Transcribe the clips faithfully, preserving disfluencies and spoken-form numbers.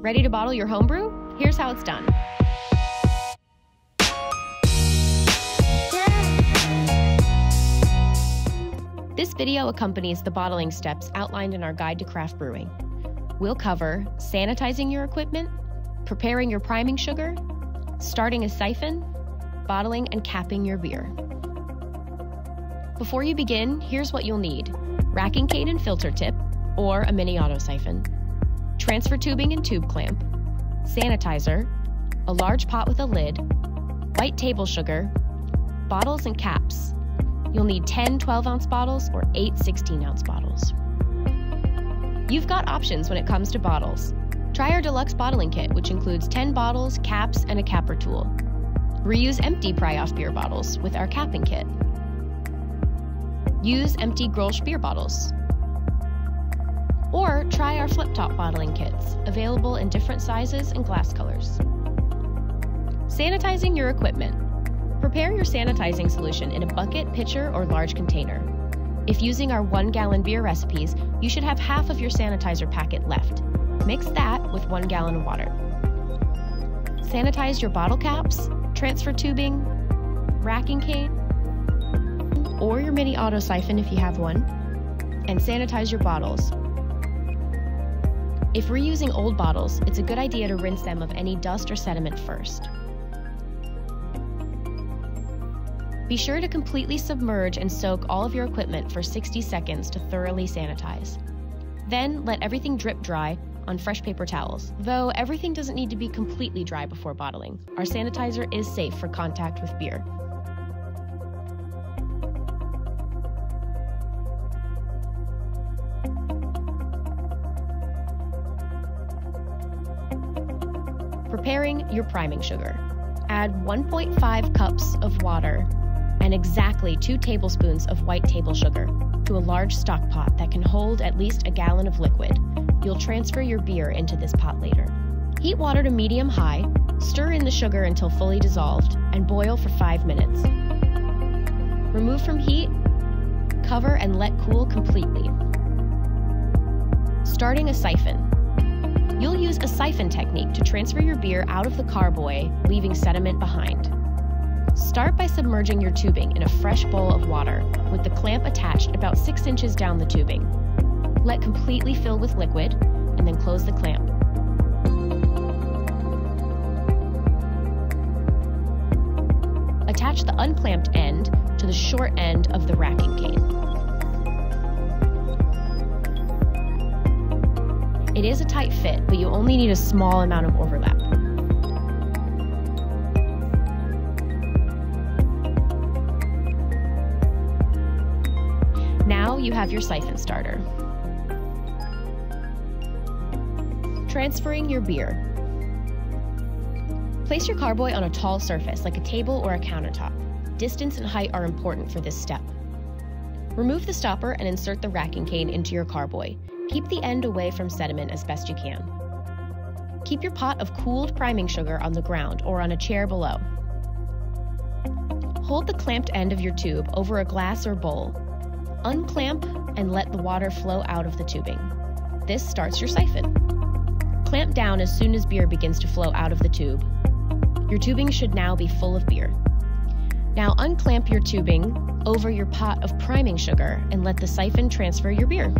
Ready to bottle your homebrew? Here's how it's done. This video accompanies the bottling steps outlined in our Guide to Craft Brewing. We'll cover sanitizing your equipment, preparing your priming sugar, starting a siphon, bottling and capping your beer. Before you begin, here's what you'll need: racking cane and filter tip, or a mini auto siphon, transfer tubing and tube clamp, sanitizer, a large pot with a lid, white table sugar, bottles and caps. You'll need ten twelve ounce bottles or eight sixteen ounce bottles. You've got options when it comes to bottles. Try our Deluxe Bottling Kit, which includes ten bottles, caps, and a capper tool. Reuse empty pry-off beer bottles with our capping kit. Use empty Grolsch beer bottles. Or try our flip-top bottling kits, available in different sizes and glass colors. Sanitizing your equipment. Prepare your sanitizing solution in a bucket, pitcher, or large container. If using our one gallon beer recipes, you should have half of your sanitizer packet left. Mix that with one gallon of water. Sanitize your bottle caps, transfer tubing, racking cane, or your mini auto siphon if you have one, and sanitize your bottles. If reusing old bottles, it's a good idea to rinse them of any dust or sediment first. Be sure to completely submerge and soak all of your equipment for sixty seconds to thoroughly sanitize. Then let everything drip dry on fresh paper towels, though everything doesn't need to be completely dry before bottling. Our sanitizer is safe for contact with beer. Preparing your priming sugar. Add one point five cups of water and exactly two tablespoons of white table sugar to a large stock pot that can hold at least a gallon of liquid. You'll transfer your beer into this pot later. Heat water to medium-high, stir in the sugar until fully dissolved, and boil for five minutes. Remove from heat, cover, and let cool completely. Starting a siphon. You'll use a siphon technique to transfer your beer out of the carboy, leaving sediment behind. Start by submerging your tubing in a fresh bowl of water with the clamp attached about six inches down the tubing. Let completely fill with liquid and then close the clamp. Attach the unclamped end to the short end of the racking cane. It is a tight fit, but you only need a small amount of overlap. Now you have your siphon starter. Transferring your beer. Place your carboy on a tall surface like a table or a countertop. Distance and height are important for this step. Remove the stopper and insert the racking cane into your carboy. Keep the end away from sediment as best you can. Keep your pot of cooled priming sugar on the ground or on a chair below. Hold the clamped end of your tube over a glass or bowl. Unclamp and let the water flow out of the tubing. This starts your siphon. Clamp down as soon as beer begins to flow out of the tube. Your tubing should now be full of beer. Now unclamp your tubing over your pot of priming sugar and let the siphon transfer your beer.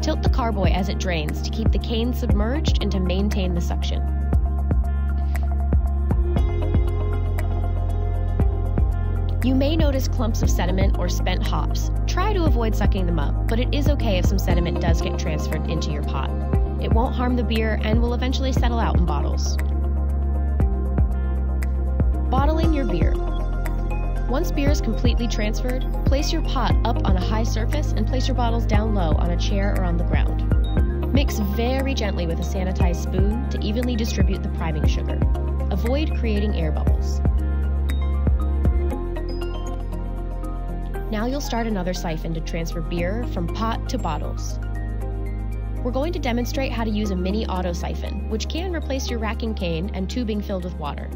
Tilt the carboy as it drains to keep the cane submerged and to maintain the suction. You may notice clumps of sediment or spent hops. Try to avoid sucking them up, but it is okay if some sediment does get transferred into your pot. It won't harm the beer and will eventually settle out in bottles. Bottling your beer. Once beer is completely transferred, place your pot up on a high surface and place your bottles down low on a chair or on the ground. Mix very gently with a sanitized spoon to evenly distribute the priming sugar. Avoid creating air bubbles. Now you'll start another siphon to transfer beer from pot to bottles. We're going to demonstrate how to use a mini auto siphon, which can replace your racking cane and tubing filled with water.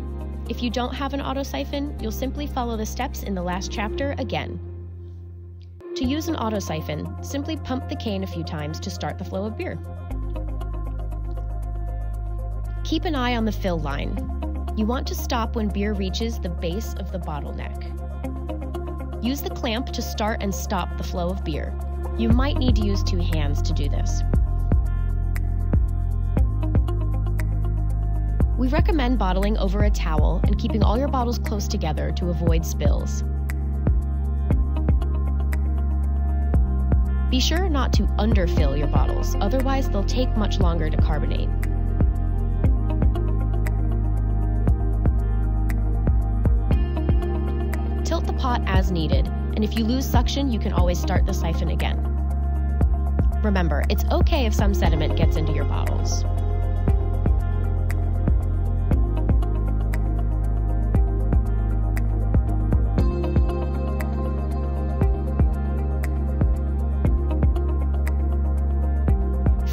If you don't have an auto siphon, you'll simply follow the steps in the last chapter again. To use an auto siphon, simply pump the cane a few times to start the flow of beer. Keep an eye on the fill line. You want to stop when beer reaches the base of the bottleneck. Use the clamp to start and stop the flow of beer. You might need to use two hands to do this. We recommend bottling over a towel and keeping all your bottles close together to avoid spills. Be sure not to underfill your bottles, otherwise they'll take much longer to carbonate. Tilt the pot as needed, and if you lose suction, you can always start the siphon again. Remember, it's okay if some sediment gets into your bottles.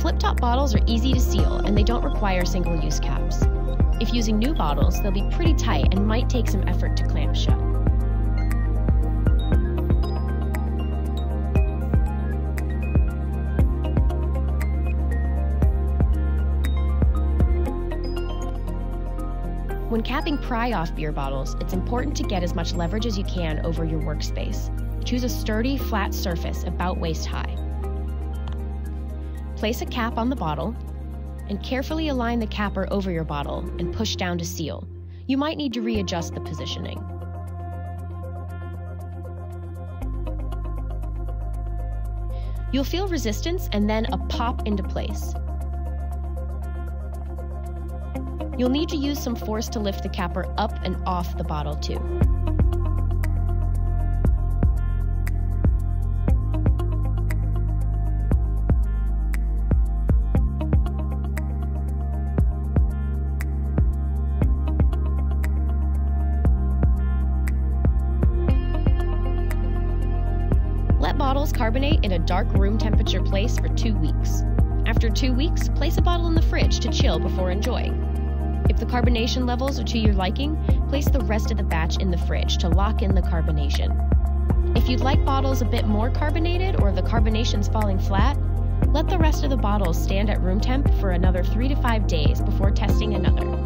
Flip-top bottles are easy to seal and they don't require single-use caps. If using new bottles, they'll be pretty tight and might take some effort to clamp shut. When capping pry-off beer bottles, it's important to get as much leverage as you can over your workspace. Choose a sturdy, flat surface about waist-high. Place a cap on the bottle and carefully align the capper over your bottle and push down to seal. You might need to readjust the positioning. You'll feel resistance and then a pop into place. You'll need to use some force to lift the capper up and off the bottle too. Bottles carbonate in a dark room temperature place for two weeks. After two weeks, place a bottle in the fridge to chill before enjoying. If the carbonation levels are to your liking, place the rest of the batch in the fridge to lock in the carbonation. If you'd like bottles a bit more carbonated or the carbonation's falling flat, let the rest of the bottles stand at room temp for another three to five days before testing another.